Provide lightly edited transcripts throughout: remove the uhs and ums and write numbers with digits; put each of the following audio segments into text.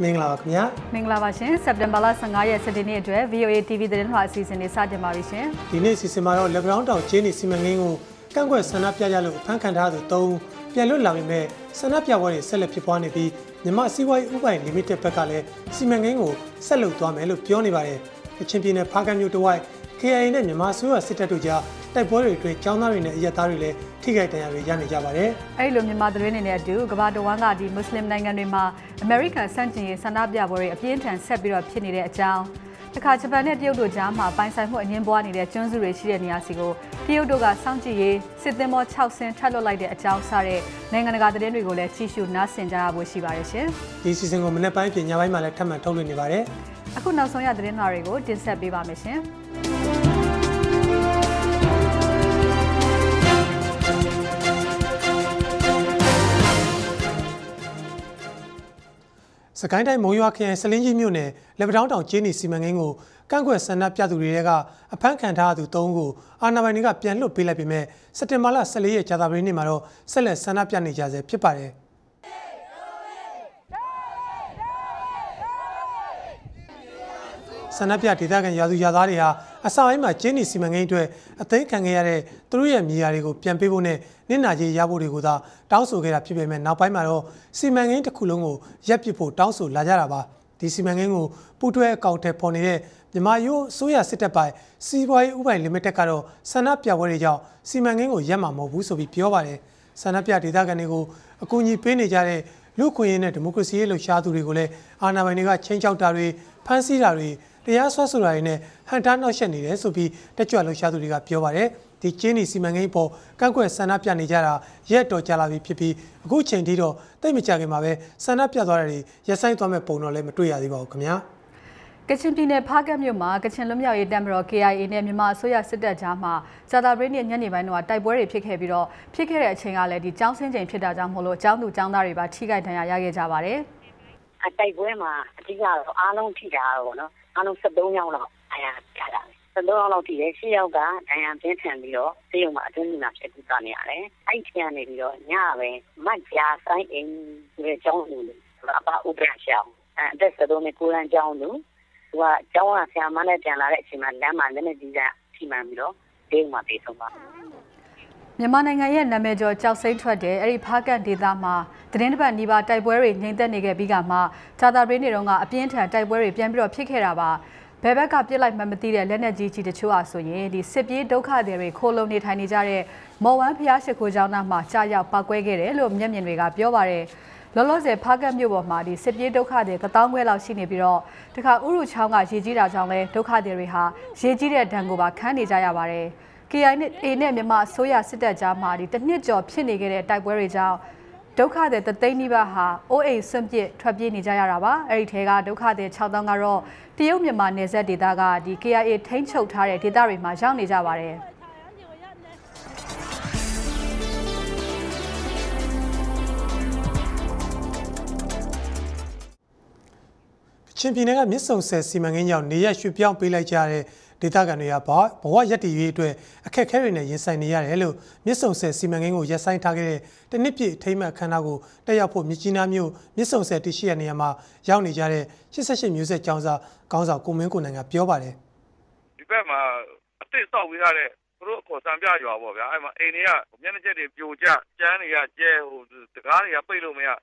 Mingla Vashin, Septembala Sangaya Sedine Dre, VOA TV the Nasi Senesa de Marishin. Dinis is a maron, Leground of Jenny Simangu, Kangua Sanapia Yalo, Tankanda, Tow, Pialulame, Sanapia Wari, Selepiponibi, the Masiwai Uwai Limited Pacale, Simangu, Salu Tomelu Pionibae, the champion of Paganu to White, Kain and Masua Sitatuja, that borrowed to a channel in a Yatarile. I love my mother in a do, Gavadawanga, the Muslim Nanganima, America, Sanjay, Sanabia, where a paint and Sabira Pinida at Jao. The Kachabana Diodo Jama, Bansamu and Yamboni, their Jones Rishi and Yasigo, Theodoga, Sanjay, Sidnemo, Chausen, Chalo like the Jao Sare, Nanganaga, the Enrigo, Tishu, Nasin Jabo Shivarishin. This is in Omenapai, Yavaima, Tama Tolinivare. I could not so yard in Marigo, did Sabiba Mission. Sakandai Moyuaki and Selingi Mune, Leveround of Jenny Simangu, Kanguas and Napia to Riega, a pancanta to Tongu, Anavaniga Pianlu Pilapime, Setemala Sele Chadarini Maro, Sele Sanapiani Jaze, Pipare. Sanapia Tidak and Yadu Yadaria, Asaima Jenny Simangue, a Tankangere, Truya Miarigo, Piampibune, Ninaji Yaburiguda, Tausu Gera Pibemen, Napaimaro, Simangue Kulungu, Yapipo, Tausu, Lajaraba, Tisimangu, Putue Caute Ponire, the Mayo, Suya Sitapai, Siwai Uway Limitecaro, Sanapia Warija, Simangu Yama Mobusobi Piovare, Sanapia Tidaganigo, Akuni Penijare, Lukuin, Mukusielo Shadu Rigole, Anavaniga, Change Outari, Pansirari. Yaswasurine, Hantano Shani, Subi, Techualo Shaduriga Piovare, the Chini Simangipo, Kangue Sanapia Nijara, Yeto Chalavi Pipi, Guchendido, Demichagimave, Sanapia Dorari, Yasantome Pono Lemetuia di Vocamia. Ketchimpine Pagamuma, Ketchelumia, Damrokia, in Emima, Soya Seda Jama, Sadabrini and Yanivano, Taibori Pikebiro, Pikere Chingale, the Johnson and Pida Jamolo, Jandu Jandariba, Chiga Yage Javare. At Taiguema, Tigaro, Alon Tigaro. I am I Trinba Niba Taibori, Ninda Nega Bigama, Tada Renironga, a painter, Taibori, Piambro Pikeraba, Pebeka Pilla Mamatia, Lena Gichi, the Chuasoye, the Sipi, Doka, the Colonate Hanijare, Moan Piasako Jana, Machaya, Paguegere, Lumian Vega Piovare, Lolose Pagam Yoma, the Sipi Doka, the Katanguela Sinebiro, the Uru Changa, Jijira Jangle, Doka de Riha, Jijira Danguba, Kandi Jayavare, Kian in Emma, Soya Sita Jamari, the new job, Chinigere, Taibori Jao. Doka de Tanibaha, Oe Sumje, Trabini Jayaraba, Eritega, Doka de Chaldangaro, Tiumima Nezadi Daga, the Kia E. Tencho Tare, Tidari Majani Javare. Chimpinega Missong says Simangino, Nia Shupian Pilajare, the Dagania Bar, Boyati to a Kakarina Yesania, hello, Missong says Simango, Yasain Tagare, the Nipi, Tama Kanago, Dayapo, Michina Mu, Missong said Tishi and Yama, Yauni Jare, she says she music Janza, Ganza, Kuminko, and a Piovare. Depema, I think so. We had a Roko Sambia, I'm an Ania, Manager, Buja, Jania, Jehu, the Garia, Pelumia.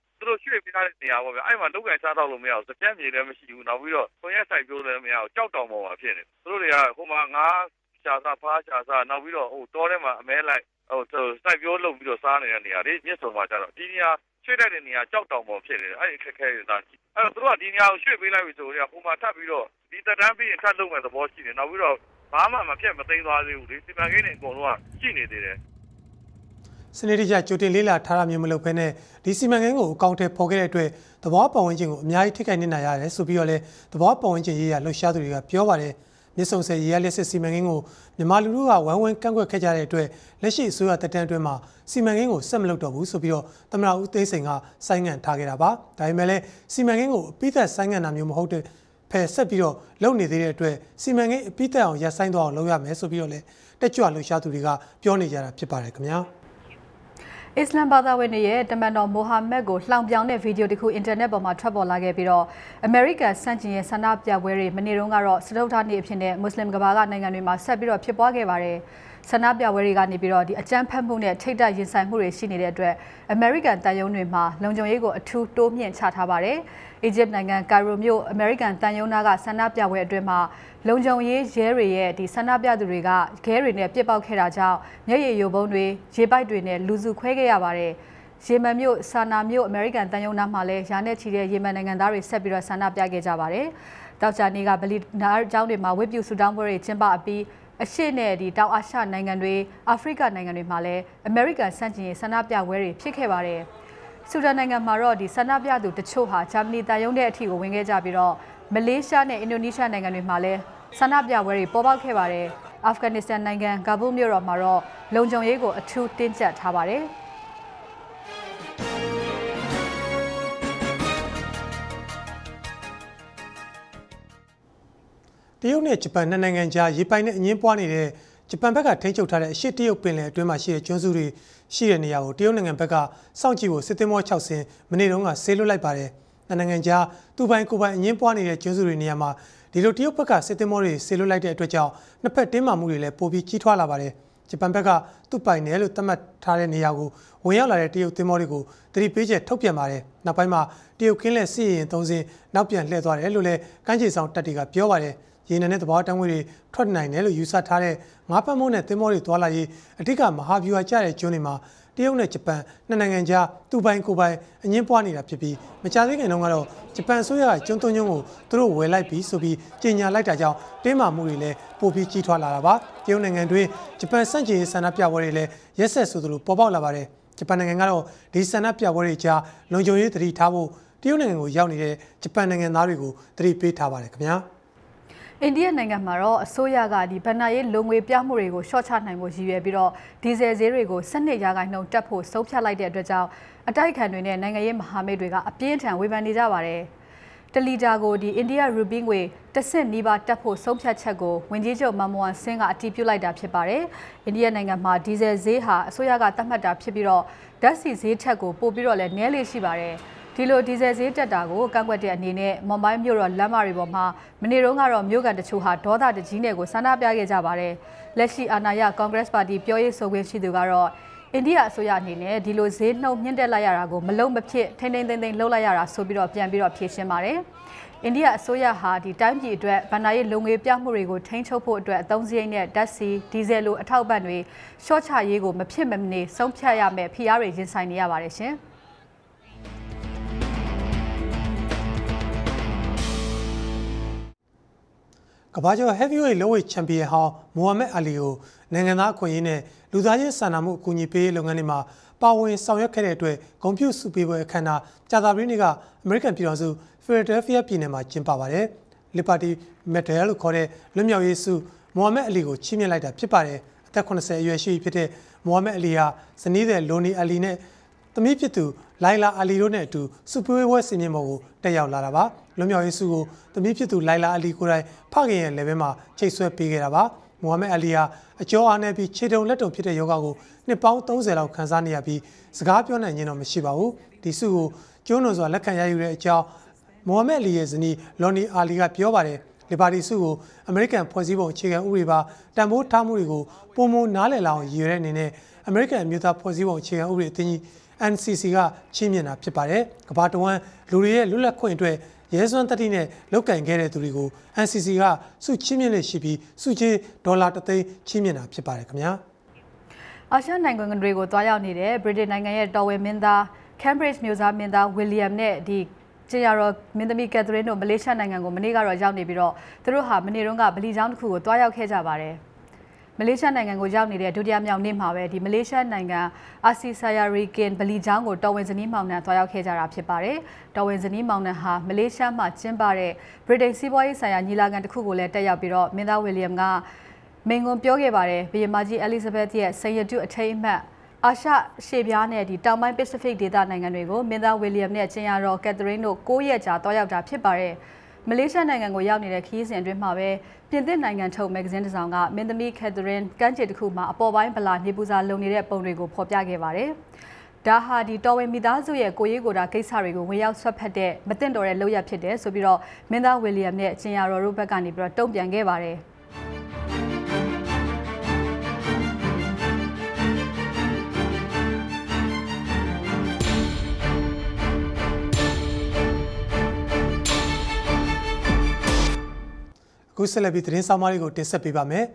Senator Judy Lila Taramulopene, Disimango, County Pocket, the Wapoinjing, Miai Tikanina, Subiole, the Wapoinjia, Lushadriga, Piovare, Nisson say Yales Simango, the Malua, one Kango Kajare, Leshi Sua Tatentuma, Simango, Semlo to Busubio, the Mao de Singer, Sang and Tageraba, Daimele, Simango, Peter Sang and Amum Hotel, Pesapio, Lonely Director, Simangi, Peter, Yasando, Loya Mesobiole, Tetua Lushadriga, Pionija, Piparecmia. Islam Badawiniye, the man of Mohammed Go, Langbiane video to internet of my trouble Lagabiro. America, Sanjin, Sanapia, Weri, Manirungaro, Sodotani, Pine, Muslim Gabala, Nanganima, Sabiro, Pibagavare, Sanapia, Werigani Biro, the Achampamune, take that in San Hurri, Sinidre, American Dayonima, Lonjonego, a two domain chatabare, Egypt Nangan, Garumio, American Dayonaga, Sanapia, Wedrema, Lonjoye, Jerry, the Sanapia Duriga, Kerine, Pibau Kerajao, Nye Yobonwe, Jebidwine, Luzu Quege. Yemenio, Sanamio, American Dayona Male, Janet Chile, Yemen and Dari Sabira Sanabia Javare, Daujaniga Belit Nar Jaunima, Wibu Sudan Wari, Chimba Abi, Ashene, the Dau Asha Nanganwe, Africa Nanganwe Male, American Sanjin, Sanabia Wari, Pikevare, Sudan Nangan Marodi, Sanabia Du, the Choha, Jamni Dayone Tigo, Wingejabiro, Malaysia and Indonesia Nanganwe Male, Sanabia Wari, Boba Kevare, Afghanistan Nangan, Kabul Miro Maro, Lonjongego, a two tinset Havare. Japan and Japan Nipani, Japan Becca, Tencho Tare, Shitio Pin, Demashi, Jonsuri, Shireniao, Dioning and Becca, Sanchivo, Sitimo Chausin, Menilonga, Cellular Pare, Nananga, Dubai, Cuba, Nipani, Jonsuri Niama, Dilotio Peca, Sitimori, Cellular Etojao, Napetima Murile, Pobi, Chitwala Bare, Japan Becca, Dubai, Nelu Tamatare Niago, Wayala, Dio Timorigo, Three Page, Topia Mare, Napaima, Dio Kinle, Sea, and Tonzi, Napian, Letor, Elule, Ganges on Tatiga, Piovare. Yenanet Watanwiri, Trotnai Nelu Yusatare, Mapamone, Temori Twalayi, Atika Mahavyu Achare, Junima, Dione Japan, Nananganja, Dubai Kubai, and Yimpani Rapipi, Machadik and Ongaro, Japan Suya, Juntonyomu, Tru Welaipi, Subi, Jinya Lightajao, Dema Murile, Popi Chitwa Laraba, Dioning and Dui, Japan Sanji, Sanapia Warile, Yeses Sudru, Poba Lavare, Japan Angaro, Disanapia Warija, Lonjoy, Three Tabu, Dioning Yauni, Japan and Narigo, Three P Tabarekmia. India Nangamaro, Soyaga, the Panaye, Longway Piamurigo, Shortchan was Yabiro, Dizer Zerigo, Sunday Yaga, no Japo, Socha Light Drajao, a Taikan, Nangayam Hamedriga, a paint and women is avare. The Lidago, the India Rubingway, the Sen Niba Tapo, Socha Chago, when Jijo Mamuan Singh at Tipula da Pibare, India Nangama, Dizer Zeha, Soyaga Tamada Pibiro, Dusty Zetago, Pobiro, and Nelly Shibare. Tilo disease Dago, Gangwatia Nine, Mumbai Muro, Lamari Boma, Minirunga or Muga the Chuha, Toda the Ginego, Sanabia Javare, Leshi Anaya, Congress Party, Pioe Sovichi Dugaro, India Soyanine, Dilo Zed, no Nindelayarago, Malone Bachi, Tenen Lola Yara, Sobiro, Piambiro, Pichemare, India Soyaha, the Tangi, Panay Lungi, Piamurigo, Tancho Port, Donziane, Dasi, Dizelu, Taubanwe, Shocha Yego, Mapimemne, Sompiame, Piarage in Sania Varation. Kabajo heavyweight low champion how Muhammad Aliu, Nangana Koyine, Ludaye Sanamu Kunipe Longanima, Powin Sawyer Keretwe, Compute Super Kana, Chadabriniga, American Pirozu, Philadelphia Pinema, Chimpavare, Lipati, Material Kore, Lumia Yesu, Muhammad Aliu, Chimilita Pipare, Takonase Yushi Pite, Muhammad Alia, Sanide Loni Aline, Tamipitu, Laila Alirone to Super Sinimo, Tayao Laraba. Lumia Yesugo, the Mipitu Laila Ali Kurai, Pagi and Levema, Chesue Pigeraba, Muhammad Alia, a Joe Anabi, Chido Leto Peter Yogago, Nepal Tozela, Kanzania B, Scarpion and Yenom Shibao, Disugo, Jonos or Lakayure Chow, Muhammad Liesni, Loni Aliga Piovare, Lebari Sugo, American Posibo, Chiga Uriba, Damo Tamurigo, Pomo Nalelao, Urenine, American Muta Posibo, Chiga Uritini, and Sisiga, Chimina Pipare, Kapatuan, Lurie, Lula Cointre. Yes, one tatine, look and get it to go, and Sisiga, Suchimile Shibi, Suchi, Dolate, Chimina, Piparacamia. Ashan Nanganrigo, Toyanide, Britain Nangay, Dowe Minda, Cambridge Musa Minda, William Ne, the General Mindami Catherine, Malaysia Nangango, Maniga, Rajani Biro, through her Manirunga, Belijan Ku, Toya Kejavare. Malaysia Nangango Jamnide, Dudiam Nimhawe, the Malaysia Nanga, Asisaya Rikin, Belijango, Dowens and Imana, Toya Kejara Pipare, Dowens and Imana, Malaysia Machimbare, Britain Siboy, Sayanilang and Kugule, Tayabiro, Minda William Ga, Mingum Piogebare, Bimaji Elizabeth, yes, say you do attainment. Asha Shebiane, the Tamai Pacific Dida Nanganrigo, Minda William Nechiaro, Catherine, Koyaja, Toya Pipare. Malaysia Nangango Yamnida Keys and Dreamaway, Pintin Nangan Tow Magazine Zanga, Mindami Catherine, Ganjit Kuma, Apo Wine Palan, Nibuza Lonire Ponrigo, Popia Gevare, Daha di tawe midazu ye koye gora kaisari go weyau swapade matendore loya phide so biro Minda William ne chinyaro ro bak ani biro taw pyan khae pare Kusala bitrin samari go tesa piba me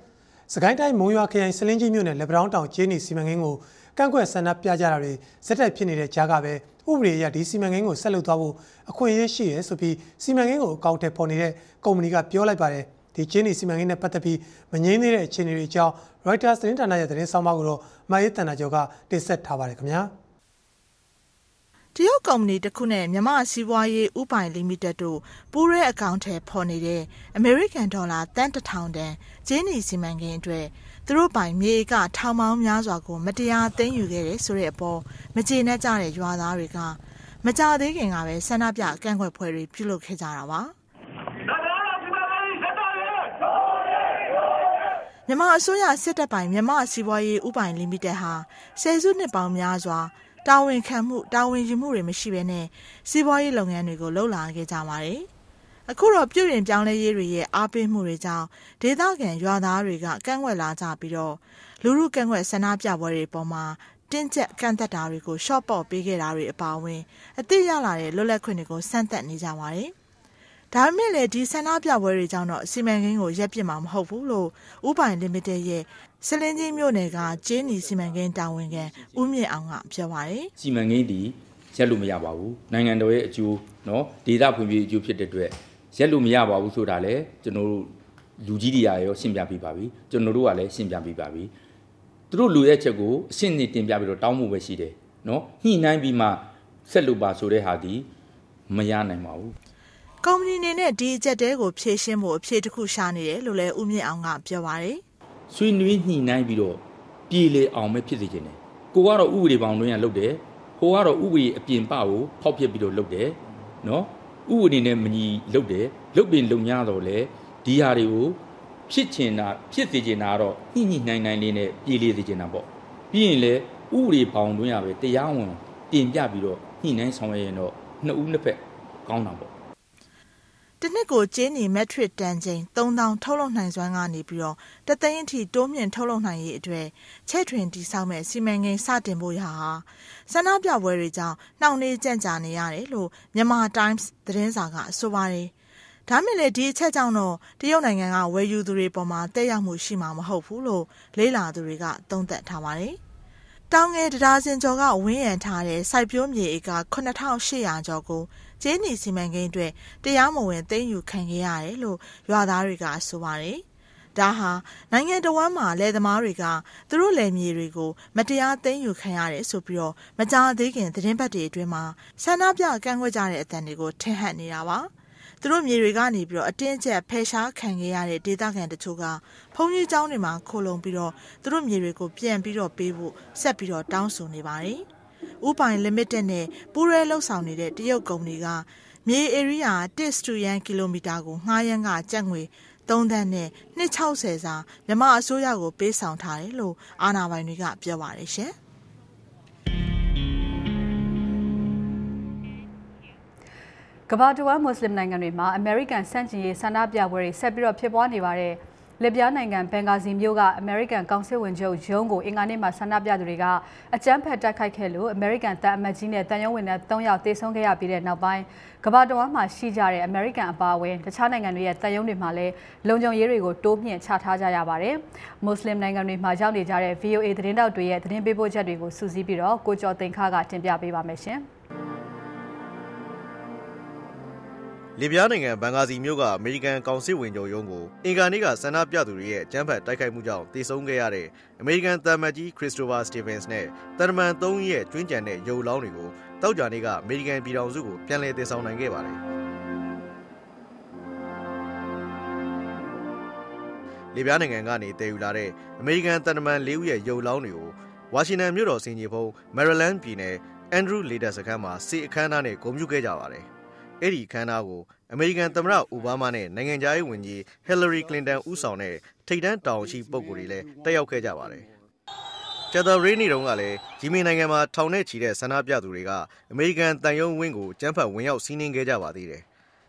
Sakai tai moywa khayan selinji myon ne lebrown taw cheni simangeng go Kankwet sana pyajarare setai phit nide jaga be ubri ya di simangeng go set lut twa bo akhwin ye shi ye so pi simangeng go account te phon nide company ga pyo lai pare di cheni simangeng ne pattat pi mnyin nide cheni ri chao Reuters tin thana ye tin saw ma go ro Mae Thanna Jaw ga tiset tha pare khmya Teo company takune Myanmar Siwaye Upai Limited to pure account the phone American dollar 10,000 tan Jenny Simangeng atwe thru pai mye ka thaw maw mya swa ko matya tin yu khae de so re apaw maje na ja de ywa da ri ka ma ja the kin ga be sanna pya kan khwe phwe ri phyu lok khae ja da ba Myanmar Soya set up by Myanmar Siwaye Upai Limited ha 10 nit paw mya swa Darwin Camu, Darwin Yumuri Mishibene, Siboy Long and Rigo Lola Getamari. A core of during down a year, Abbey Murita, Dedagan, Yada Riga, Gangwella Tapiro, Luru Gangwe Sanapia Wari Boma, Dintet Cantatarico, Shop or Bigari Abawi, a Dialari, Lola Quinico, Santa Nizamari. Darmele di Sanapia Wari down not Simanging or Yapimam Hopulo, Uban Limited Ye. Selenji Munega, Jenny Simangeng Dawinge, Umi Anga, Jawai. Simangedi, Selumiabu, Nangandoe, Jew, no, did up with you pitted to it. Selumiabu Sudale, General Lugidia, Simbiabi Babi, Generale, Simbiabi Babi. Through Luechago, Sinit in Babilo Tamu Veside, no, he nine be ma, Seluba Surehadi, Mayana Mau. Community net DJ Psemo, Psetukushani, Lule Umi Anga, Jawai. Sui Nui Nibiro, Pile Alme Pizine. Kuara Uri Boundary and Lode, Huara Uri Apin Pao, Popia Bido Lode, no, Uri Nemini Lode, Lobin Lumiado Le, Diario, Chichina, Pizigenaro, Nini 999, Pile the Genabo. Being Le, Uri Boundary, the Yawan, Din Yabiro, Nine Someno, no Unape, Gonabo. The nego Jenny metric dancing, don't down Tolong Nanzwangani Bureau, the dainty Domian Tolong Nai Dre, Chetrin di Salme, Simangeng Satin Boyaha, Sanabia worry down, now need Janzani, Lu, Yama Times, the Renzaga, Suvari. Tamile di Tetano, the Yonanga, where you do Riboma, Deyamushima, Hopulo, Leila Duriga, don't that Tawari. Down 8,000 joga, win and tare, Sibium Yega, Conatao Shea Jogo. Jenny Simangeng atwe tiyamo wen tin yu khan khae ya lo ywa da ri ka so pare da ha naingen tawan ma le thama ri ka thru le mye ri ko matya tin yu khan ya de so pi ro ma ja the kin thin bat de atwe ma sanna pya kan khwe ja de atan ni ko thin hat ni da ba thru mye ri ka ni pi ro atin chet phae sha khan khae ya de data kan tchu ka phong yi chaung ni ma kholong pi ro thru mye ri ko pyan pi ro pe phu set pi ro taung so ni pare Upai Limited ne pure lou saung ni de Tyaeu company ga mye area 1-2 kilometer ko 5 nga chat ngwe 3 than ne 260 sa Myanmar Asoya ko pe saung tha de lo ana bai ni ga pya pare shin Kabadwa Muslim naigan ri ma American sanchin ye sanapya ware set pi ro phit pwa ni pare Libya Nangan Benghazi Myoga, American Council Win Joe Jongo, Inganima Sanabia Riga, a champ at Dakakelu, American Tamajina, Tanyawina, Tonya, Tesongaya Bid, Nabai, Kabadoama, Shijare, American Abawe, the Chanangan, Tayoni Male, Lonjon Yerigo, Tomi, and Chatajayabare, Muslim Nangan Majani Jare, VOA, the Rinda to Yet, Nimbibo Jadigo, Suzy Biro, Kojo Tenkaga, Timbia Biba Meshin. Libya Nangan Benghazi Myoga, American Council Win Joe Jongo. Inganiga Sanapia Durie, Champa Takai Mujao, Tisongare, American Tamaji, Christopher Stevens Ne, Therman Tongye, Twinjane, Yo Launigo, Taujaniga, American Bidazugo, Pianle de Saunangevare. Libya Nangani, Teulare, American Therman Liuye, Yo Launio, Washington Muro, Sinipo, Maryland Pine, Andrew Leader Sakama, Si Kanane, Comugejavare. Eddie Kanago, American Tamra Ubamane, Nanganjai Winji, Hillary Clinton Usone, Titan Town Chief Bogurile, Tayokejavare. Chadarini Rongale, Jimmy Nangama, Tone Chile, Sanabia Duriga, American Tayon Wingo, Jumper, when out singing Gajavadi.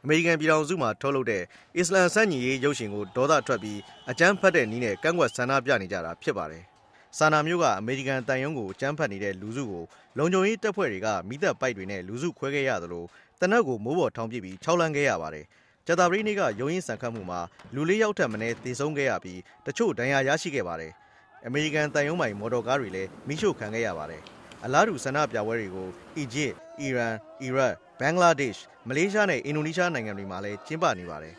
American Biran Zuma, Tolode, Islam Sani, Yoshingo, Doda Trabi, a jumper, Nine, Kangwa Sanabia Nijara, Pibare. Sanamuga, American Tayongo, Jumper Nide, Luzugo, Lonjo Ita Pueriga, Mida Paidine, Luzu Quegayadro, Tanago, Mobo, Tombi, Cholangayavare. Chadarini, Yoin Sankamuma, Lulio Terminate, Tisongayapi, the Chu Dayashigevare. American Tayomai Modogarile, Mishu Kangayavare, Alaru Sanabia Warigo, Egypt, Iran, Iraq, Bangladesh, Malaysia, Indonesia, Nangamale, Chimbanivare,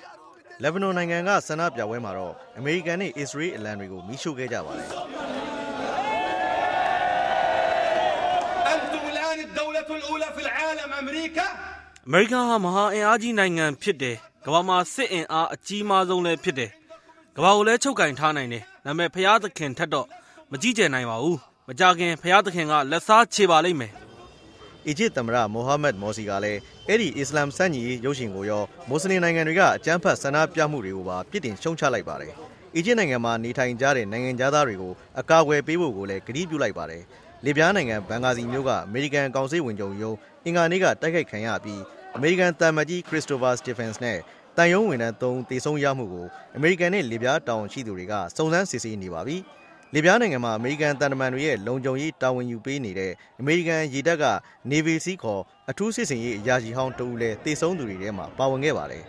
Lebanon Nanganga, Sanabia Wemaro, American Israel, Landrigo, Mishu Gejavare. America Maha and Aji Nangan Pide, Gawama sit in a Chima Zone Pide, Gawale Choka in Tanane. Name Payata Ken Tato, Majija Naimau, Majagan Payata Kenga, Lasa Chibalime. Ijitamra, Mohammed Mosigale, Eddie Islam Sani, Yoshingoyo, Mosli Nanganriga, Jampa Sanap Yamuriuba, Pitin Shoncha Laibare. Ijinangama, Nita in Jari, Nanganjadarigo, Akawe Pibule, Kribu Laibare. Libiananga, Bangazi Nuga, American Council Winjoyo, Inganiga, Take Kanyapi, American Tamaji, Christopher Stephens Ne. Tayon and Tong Tison Yamugo, American in Libya, Town Chiduriga, Sonan Sisi Nibabi, Libyan and American Tanamanuye, Longjongi, Town Yupi Nide, American Yidaga, Navy Siko, a two Sisi, Yajihon Tule, Tison Durima, Pawangevare,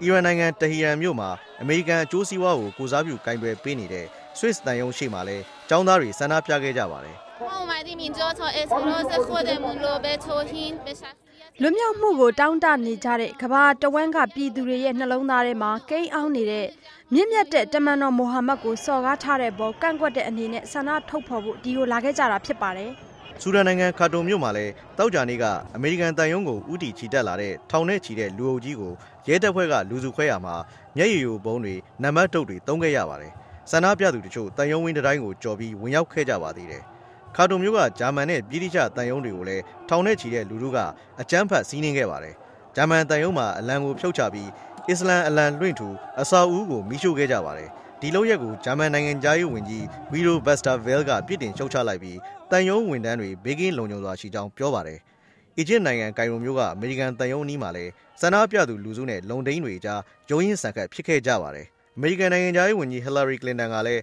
Iranangan Tahiram Yuma, American Josiwa, Kuzabu, Kaibe Pinide, Swiss Tayon Shimale, Chandari, Sanapia Javare. Oh, my name is Joto Escoza, Lumia Mugo down Nitare, Kaba, Tawanga, Biduri, and Alonare Marke, Aunire, Mimia, Tamano Mohamago, Sogatare, Bokangot, and Nine, Sana Topo, Dio Lagazara Pipare, Sudananga, Kadom Yumale, Taujaniga, American Tayongo, Udi Chidalare, Tone Chide, Luojigo, Yetawega, Luzuqueama, Yayu Bonri, Namatori, Tongayavare, Sanapia Ducho, Tayon in the Rango, Jobi, Winyakejavadire. Kadum Yuga, Jamane, Bidija, Tayonriole, Townechi, Luruga, a champa, Siningevare, Jaman Tayoma, Langu Chochabi, Islam Alan Rintu, Asa Ugo, Mishu Gejavare, Diloyagu, Jaman and Jayu Winji, Biru Basta Velga, Pitin Chocha Labi, Tayon Windanri, Begin Lonyola, Shijang Piovare, Ijinang and Kairum Yuga, American Tayoni Male, Sanapiadu Luzune, Londain Reja, Join Saka, Pike Javare, American and Jayuni, Hillary Clinton Ale.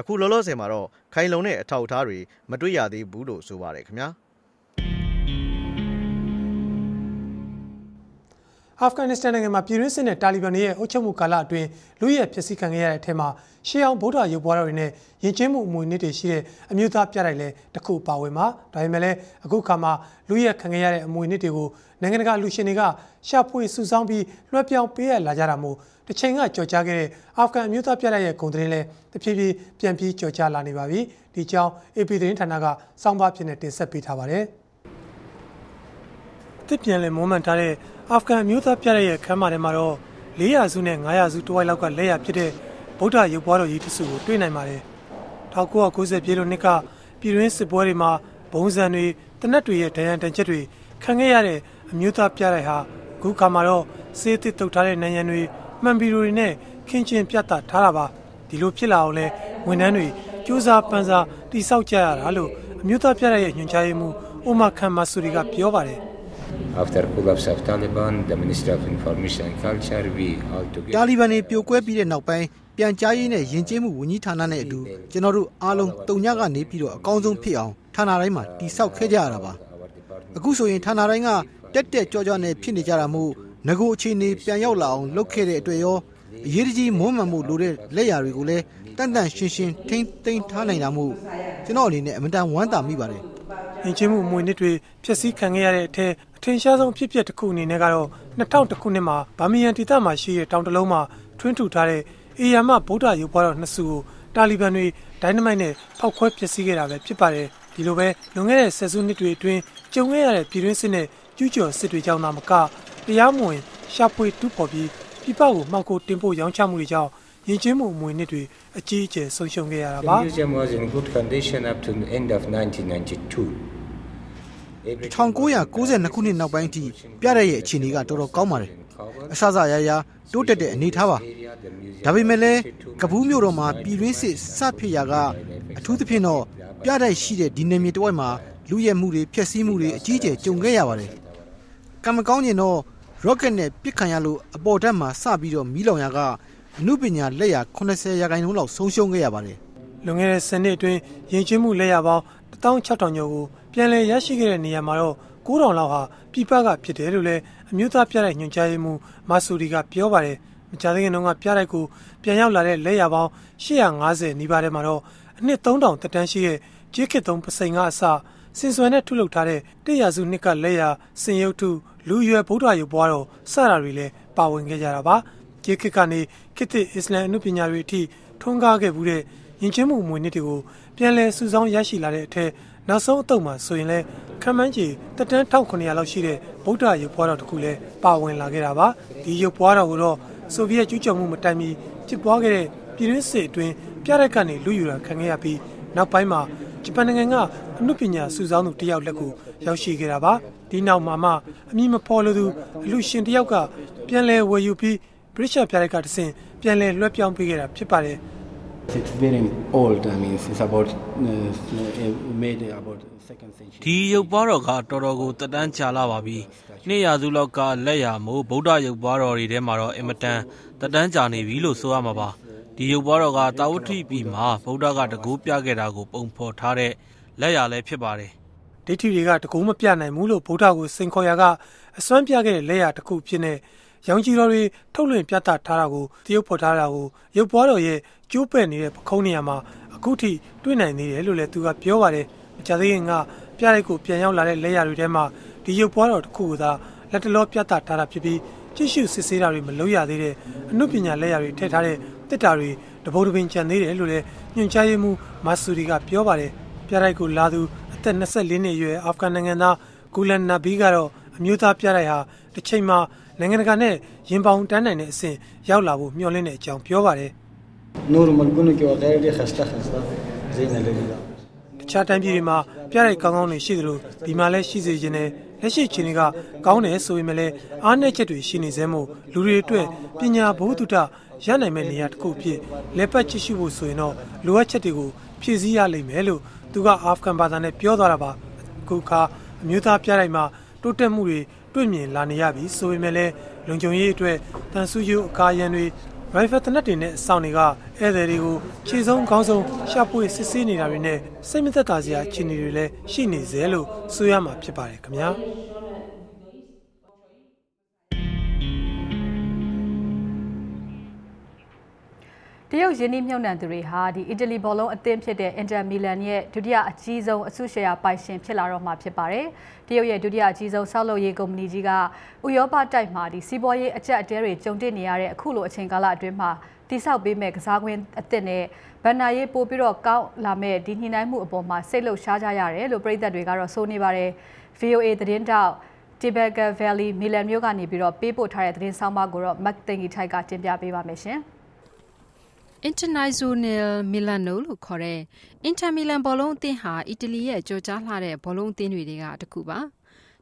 Akulolo Semaro, Kailone, Tautari, Maduya de Budo, Suvarekmia. Afghanistan and Mapuris in a Taliban, Ochamukala, doing Louis Pesikan Tema, Shiam Buddha, Yuborine, Yinjemu Muniti Shire, Amuta Piarele, Taku Pawema, Daimele, Agukama, Louis Kangare, Munitigo, Nangaga Lushiniga, Shapui Suzambi, Lopian Pierre Lajaramu. The Chenga Chojagere, Afghan Muta Piare Condrile, the PB, PMP Choja Lanibavi, the Chow, Epidrin Tanaga, Samba Pinet Sepitavare. The Piale momentary Afghan Muta Piare, Camaremaro, Lea Zuneng, Ayazutua Laca Lea Pide, Buddha Yuboro Yitsu, Twinamare, Takua Kuze Pironica, Pirins Borima, Bonzanui, the Natui, Tayant and Chetui, Kangare, Muta Piareha, Gukamaro, Siti Totale Nayanui. Mambirurine, Kinchin Piata, Taraba, Dilupilaole, Winanui, Jusa Panza, Di Saucha, Halu, Muta Piare, Yunchaimu, Umakam Masuriga Piovare. After collapse of Taliban, the Minister of Information and Culture, we all together. Talibane Pioquebi and Nopai, Pianchaine, Yinjemu, Winitanane do, General Alum, Tonyaga Nepiro, Gonzon Pio, Tanarema, Di Saukejaraba. Aguso in Tanaranga, Tete Georgiane Pinijaramu. Nagochini Pianola, located to your Yirji Momamu Lure, Lea Rigule, Tandan Shishin, Taint Tananamu, Genolin, and Madame Wanda Mibare. In Jimu Munitri, Piasi Kangere, Te, Tenshazon Pipia to Kuni Negaro, Natown to Kunema, Bamian Titama, Shi, Town to Loma, Twin to Tare, Iyama, Buddha, Yupara, Nasu, Talibanui, Dynamine, Pauquet Piasigera, Pipare, Bilowe, Longere Sazuni Twin, Jongere, Pirinsine, Jujo, Sidwijao Namaka, Liamwin, Shapwe Tupobi, Pipao, Mako Tempo Yang Chamuijao, Yinjimu Muinitui, a Chije, Sonshonge Araba. The museum was in good condition up to the end of 1992. Tongoya goes and Nakuni Nabanti, Piare Chiniga Toro Comare, Sazaya, Doted and Nitava, Davimele, Kabumio Roma, Piris, Sapiaga, Tutupino, Piare Shide, Dinamit Wema, Luya Muri, Piasimuri, Gigi, Jungayavare, Kamagonino, Rockene, Picayalu, Abodama, Sabido, Milonaga, Nubinia, Lea, Conaseyaganula, Social Gayavare. Longere Senate, Yenjimu Leava, the town Chatonyo. Piale Yashigere Niyamaro, Kuron Laha, Pipaga Piterule, Muta Piare Nunjaimu, Masuriga Piovare, Michalinga Piareku, Pianolare Leabao, Shiangaze, Nibare Maro, Netondown Tatanshi, Jiketon Pasenga Sa, since when to look tare, Deazunika Lea, Senyo to Luya Buda Yubuaro, Sararile, Pawangajaraba, Jikikani, Kitty Isla Nupinari T, Tonga Gebude, Injemu Munitigo, Piale Suzan Yashilare Te. Naso Thomas, so in Le Kamanji, the 10 Town Coney Aloshire, Boda Yupora to Kule, Pawen Lageraba, the Yopora Uro, Soviet Jujamumatami, Chipwagere, Pirinse, Twin, Piarakani, Luyura, Kangapi, Napaima, Chipananga, Nupinya, Suzanu Tiaku, Yashi Geraba, Dinao Mama, Mima Polodu, Lucien Dioka, Pianle, Wayupi, Brisha Piarakasin, Pianle, Lopian Pigera, Chipare. It's very old. I mean, it's about made about second century. The Yubaro ka torogu tatan chala wabi. Ne yazulo ka leya mo Buddha Yubaro ide maro ematan tatan chani vilo soa maba. The Yubaro ka tawuthi pi ma Buddha ka tagu pya ke ragu pungpo thare leya le phebare. Titi ka tagu ma pya na mulo Buddha ko singkoya ka swan pya ke leya tagu pine. Yangjirori, Tolin Piata Tarago, Theopotarago, Yopoye, Jupen, Paconiama, Akuti, Twina, Lule to Piovare, Chadinga, Piareco, Pianola, Lea Rudema, the Yoporo, Kuda, Latelo Piata Tarapi, Chishu, Sicilari, Meluya, Dire, Nupina, Leari, Tetare, Tetari, the Bodovin Chandir, Lule, Yunchaimu, Masuriga, Piovare, Piareco Ladu, Atenasa Linea, Afghanangana, Gulan Nabigaro, Muta Piarea, the Chema. Nanganagane, Yimbound and Sin, Yaulabu, Mioline, John Piovare. Normal Gunuki, Larry Hastahasta, Zinalida. Chatam Birima, Pierre Kangoni Shidru, Dimale Shizigene, Leshi Chiniga, Gaune Suimele, Anne Chetui Shinizemo, Luritue, Pina Bututa, Janameli at Kupi, Lepa Chishibu Suino, Lua Chetigu, Pizia Limelu, Duga Afghan Badane Piodoraba, Kuka, Muta Piarema, Tutemuri. Laniabi, so we melee, Lungi to Tansuyu, Kayanui, Rifatanatine, Soniga, Ederigo, Chison Council, Shapu, Sicini Arine, Semitazia, Chinile, Shini Zelo, Suyama, Chipare, Kamia. The Eugene Munandri had the Italy Bolo attempted the Inter Milanier, Tudia Chizo, Sushia, Paishem, Pilar, Mapare, Tioia, Tudia Chizo, Salo Yegom Nijiga, Uyopa Taimadi, Siboye, a chat dairy, Jondiniare, Kulo, Chengala, Drima, Tisao Bimek, Zaguin, Athene, Banaye, Popiro, Kao, Lame, Dininamu, Obama, Selo, Shajayare, Lobreda, Rigaro, Sonibare, VOA, the Dindao, Tibega Valley, Milan Yogani, Biro, People, Tarret, Sama Guru, Maktangi, Tiger, Timbia, Biva Mission. International Milano Corre, Inter Milan Bologna ha Italy Jojala Bologna to Cuba.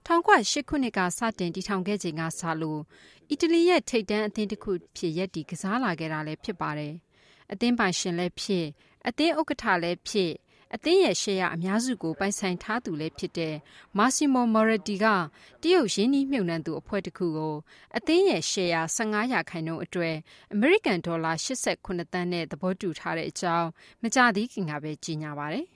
Tangua Shikuniga Satin di Tangezinga Salu. Italy take down Tinticu Pieti Casala Gerale Pibare. A then by Shenle Pie, a then Ocatale Pie, a then Shea Amiazugo by Saint Hadule Pite, Massimo Moradiga, Diogeni Munando Poeticugo, a then Shea Sangaya Cano Adre, American dollar Shisak Kunatane, the Bodu Tare Chow, Majadi Kingabe Ginavare.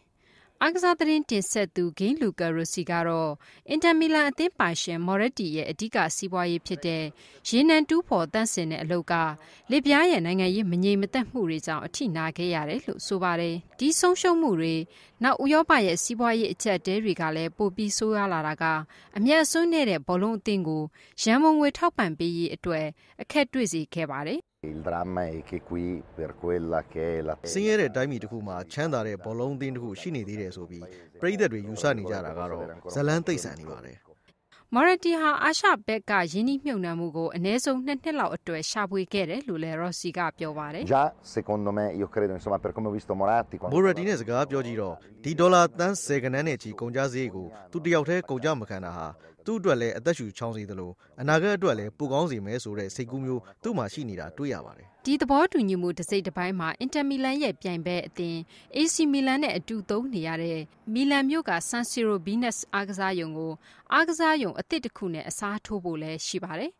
Axadrin said to gain Lugaro Cigaro, Inter Milan then by Shem Moradi, a diga Siboye Pite, Shin and Dupo dancing at Loga, Libya and Angaye Menemetan Muriza, Tina Gayare, Sovare, Di Social Muri, now Uyobaye Siboye Tete Rigale, Bobi Sualaraga, a mere sonere Bolon Tingo, Shamon with Hop and Be Etwe, a cat Drizzy Kebare. Il dramma è che qui per quella che è la Signore Daimi Dukuma, Chandare, Bolondin, Hushini di Resobi, Preda di Usani Jaragaro, Salanta Isanimare. Moratiha Asha Becca, Gini Munamugo, Neso, Nentella, Ottue, Shabwe Gere, Lule Rossi Gapiovare. Già, secondo me, io credo, insomma, per come ho visto Moratti. Buratines Gapiogiro, di Dolatan Seganeci, Conjazigu, tutti Aute, Conjamacanaha. Tu dwele atashu chonsi dalo, anaga dwele pugonsi mesure segumu tu machinira tu yavare. Did the board when you moved to say the Pima, Inter Milan yet being bad thing, AC Milan at two dogniare, Milan Yoga, San Siro Venus Agzayongo, Agzayon a teticune a satobole, shibare.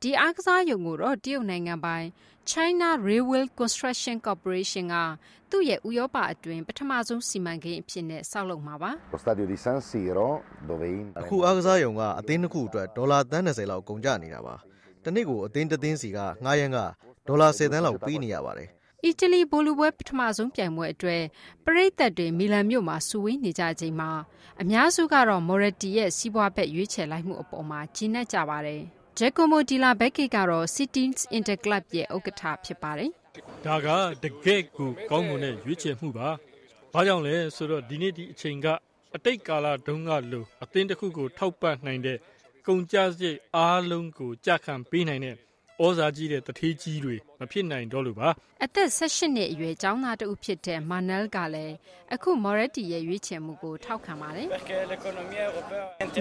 The Agzayongo or deal nangabai, China Railway Construction Corporation are tu yet uyoba a dream, but Tamazo Simange Pine Salomaba. Lo stadio di San Siro, dove Agzayon are a tin cutra, dollar than as a low conjanirava. The nego, a tin the dinsiga, Nayanga. Dollar said an opinion about it. Italy, Bollywood, Mazum, Piamwedre, Pareta de Milamuma, Sui, Nijajima, Amiazugaro, Moretti, Sibuapet, Yuce, Laimu Opoma, Gina Javare, Giacomo di la Beccigaro, Sittings in the Club Ye Okata, Pipari, Daga, the Geku, Commune, Yuce Muba, Payale, Sura, Diniti, Chinga, Atekala, Dungalu, Atenda Kuku, Taupa, Ninde, Conjazi, Alunku, Jacan, Pinane. At the session, you down at Upite, Manel Gale, a cool Moretti, a rich and Mugo, Taukamare.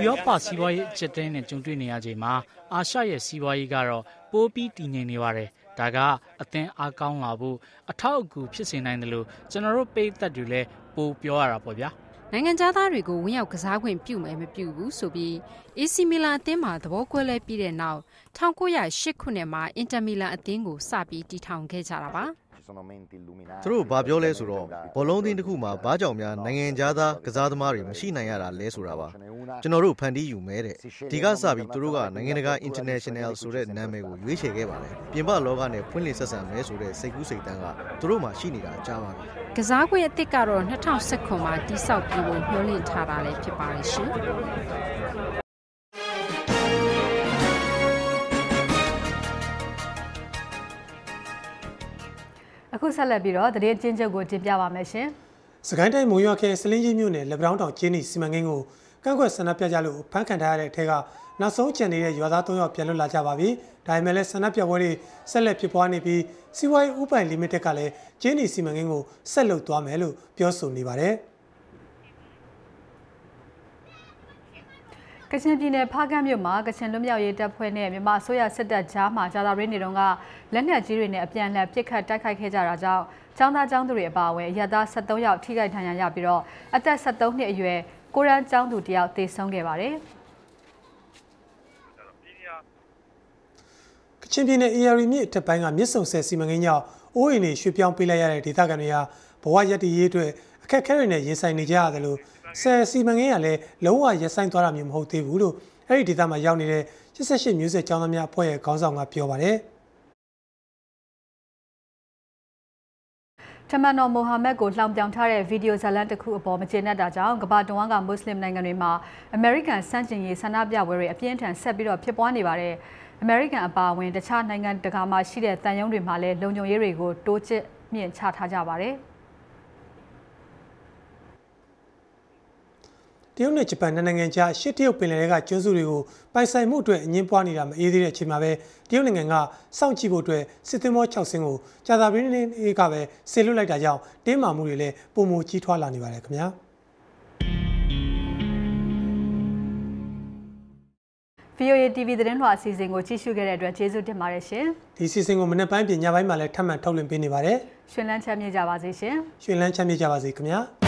Your pass, Siway, Chetan and Juntunia Jema, Ashaya Siway Garo, Bobby Tinenivare, Daga, Aten Akam Labu, a Tau Group, Chesinanlu, General Peta Dule, Bob Yorapodia. Nanganjada Rigo, we are Kazawin Pum and Pugu, so be Isi Milan Tema, the Wokwele Pire now, Tankoya, Shekunema, Inter Milan Dingo, Sabi, the town Kejaraba. Through Babio Lesuro, Bologna, Kuma, Bajomia, Nanganjada, Kazadamari, Machine Nayara, Lesurava, General Pandi, you made it. Tigasabi, Turuga, Nanganega International Suret Namego, Vishegeva, Pimba Logan, a Punisas and Mesure, Segusetanga, Turuma, Shinida, Java. Kazakwe Tekaron, the town Sekoma, the South Pivo, Yolin Tarale, Piparishi. The red ginger go to Java machine. Saganda Muyake, Selingi Mune, Lebron or Jenny Simango, Congress and Apiajalu, Pankandare, Tega, Naso Chene, Yodato, Pianola Javavi, Dimeles and Apiawari, Sele Piponipi, Siway Upa and Limitecale, Jenny Simango, Selo to Amelu, Pioso Nivare. Kachinapine Pagamyuma, Kachinlumya Yetapwene, Mimasoya said that Jama, Jada Renidonga, Lena Jirin, Apian, Pika, Taka Kejaraja, Chanda Janduri Bawe, Yada Satoya, Tiga Tanya Yabiro, Atta Satoni Yue, Koran Jandu Diao, Te Songevare. Kachinpine Iarimi, Tapanga Missum says Simangina, Oini, Shupian Pilaya, Titagania, Powayati Yetue, Kakarina, Yesai Nijadalu. Se Simangiale, Loa Yesantoram Hote Vudu, Eritama Yaunire, Jessation Music Janamia Poe, Consanga Piovare. Tamano Mohammed goes down Tare videos Atlanta Ku upon Jenada Jang, Gabaduanga Muslim Nanganima, American Sanjin Sanabia were a piant and Sabiro Piponivare, American Abba when the Chanangan Dagama Shire Tanyonimale, Lonyo Yerigo, Doche, me and Chatajavare. The only Japan and Nanga, Shitio Pinega, Josurigo, by Saimutwe, Nimpaniram, Idire Chimabe, Dioninga, Sound Chibutwe, Sitimo Chausingo, Jadarin Ikabe, Cellular Dajao, Dema Murile, Bumu Chitualani Varecmia. VOA TV the Renwa season, which is sugar at Jesu de Mareche. This is a Munapine, Yavaimale, Taman Tolin Pinivare. Shulan Chami Javazisha. Shulan Chami Javazicmia.